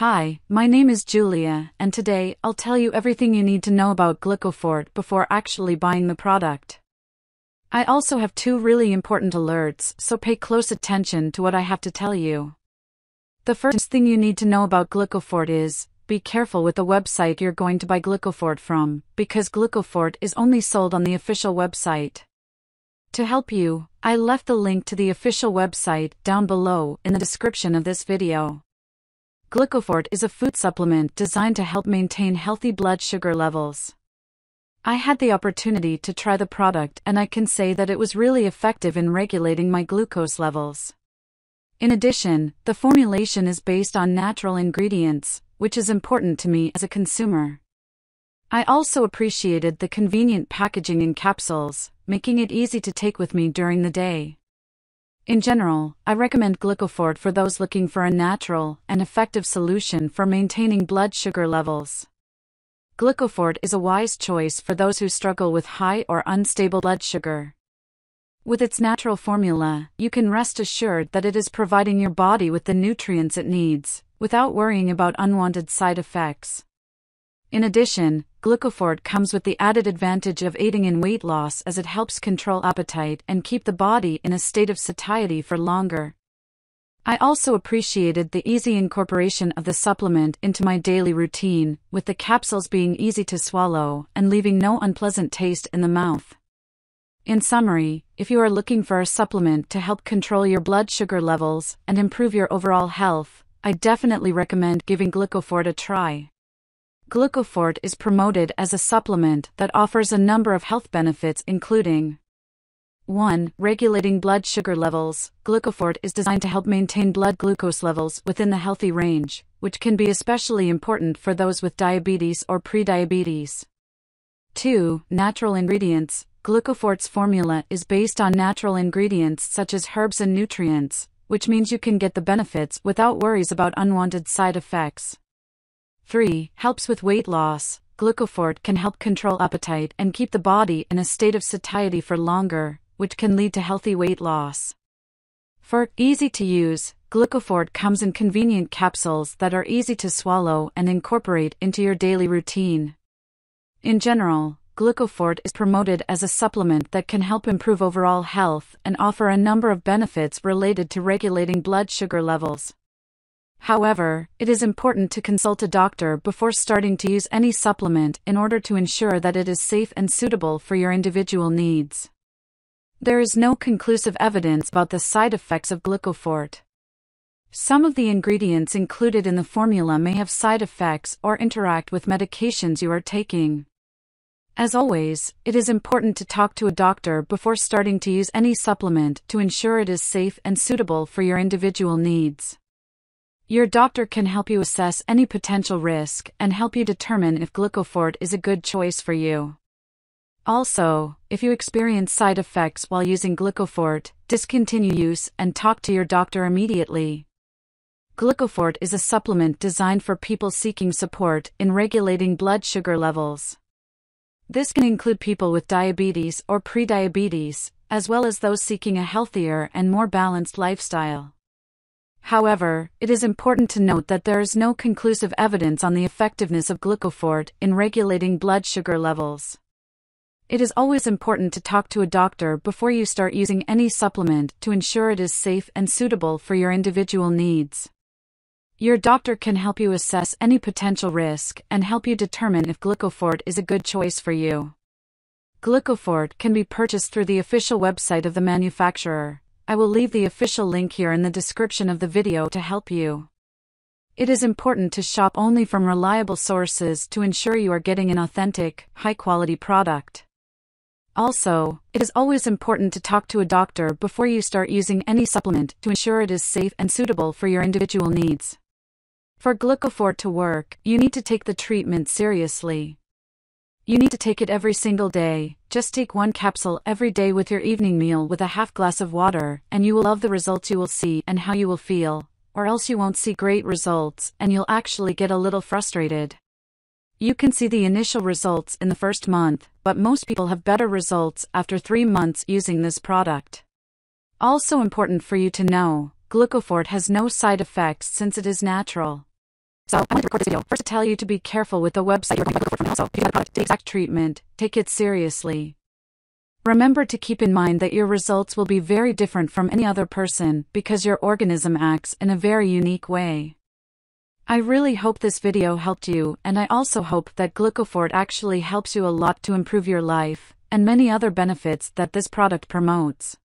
Hi, my name is Julia, and today I'll tell you everything you need to know about GlucoFort before actually buying the product. I also have two really important alerts, so pay close attention to what I have to tell you. The first thing you need to know about GlucoFort is, be careful with the website you're going to buy GlucoFort from, because GlucoFort is only sold on the official website. To help you, I left the link to the official website down below in the description of this video. GlucoFort is a food supplement designed to help maintain healthy blood sugar levels. I had the opportunity to try the product and I can say that it was really effective in regulating my glucose levels. In addition, the formulation is based on natural ingredients, which is important to me as a consumer. I also appreciated the convenient packaging in capsules, making it easy to take with me during the day. In general, I recommend GlucoFort for those looking for a natural and effective solution for maintaining blood sugar levels. GlucoFort is a wise choice for those who struggle with high or unstable blood sugar. With its natural formula, you can rest assured that it is providing your body with the nutrients it needs, without worrying about unwanted side effects. In addition, GlucoFort comes with the added advantage of aiding in weight loss as it helps control appetite and keep the body in a state of satiety for longer. I also appreciated the easy incorporation of the supplement into my daily routine, with the capsules being easy to swallow and leaving no unpleasant taste in the mouth. In summary, if you are looking for a supplement to help control your blood sugar levels and improve your overall health, I definitely recommend giving GlucoFort a try. GlucoFort is promoted as a supplement that offers a number of health benefits including 1. Regulating blood sugar levels. GlucoFort is designed to help maintain blood glucose levels within the healthy range, which can be especially important for those with diabetes or prediabetes. 2. Natural ingredients. GlucoFort's formula is based on natural ingredients such as herbs and nutrients, which means you can get the benefits without worries about unwanted side effects. 3. Helps with weight loss. GlucoFort can help control appetite and keep the body in a state of satiety for longer, which can lead to healthy weight loss. 4. Easy to use. GlucoFort comes in convenient capsules that are easy to swallow and incorporate into your daily routine. In general, GlucoFort is promoted as a supplement that can help improve overall health and offer a number of benefits related to regulating blood sugar levels. However, it is important to consult a doctor before starting to use any supplement in order to ensure that it is safe and suitable for your individual needs. There is no conclusive evidence about the side effects of GlucoFort. Some of the ingredients included in the formula may have side effects or interact with medications you are taking. As always, it is important to talk to a doctor before starting to use any supplement to ensure it is safe and suitable for your individual needs. Your doctor can help you assess any potential risk and help you determine if GlucoFort is a good choice for you. Also, if you experience side effects while using GlucoFort, discontinue use and talk to your doctor immediately. GlucoFort is a supplement designed for people seeking support in regulating blood sugar levels. This can include people with diabetes or prediabetes, as well as those seeking a healthier and more balanced lifestyle. However, it is important to note that there is no conclusive evidence on the effectiveness of GlucoFort in regulating blood sugar levels. It is always important to talk to a doctor before you start using any supplement to ensure it is safe and suitable for your individual needs. Your doctor can help you assess any potential risk and help you determine if GlucoFort is a good choice for you. GlucoFort can be purchased through the official website of the manufacturer. I will leave the official link here in the description of the video to help you. It is important to shop only from reliable sources to ensure you are getting an authentic, high-quality product. Also, it is always important to talk to a doctor before you start using any supplement to ensure it is safe and suitable for your individual needs. For GlucoFort to work, you need to take the treatment seriously. You need to take it every single day. Just take one capsule every day with your evening meal with a half glass of water, and you will love the results you will see and how you will feel, or else you won't see great results and you'll actually get a little frustrated. You can see the initial results in the first month, but most people have better results after 3 months using this product. Also important for you to know, GlucoFort has no side effects since it is natural. So I wanted to record this video first to tell you to be careful with the website you're going to buy GlucoFort from, and also if you have a product, the exact treatment, take it seriously. Remember to keep in mind that your results will be very different from any other person because your organism acts in a very unique way. I really hope this video helped you, and I also hope that GlucoFort actually helps you a lot to improve your life and many other benefits that this product promotes.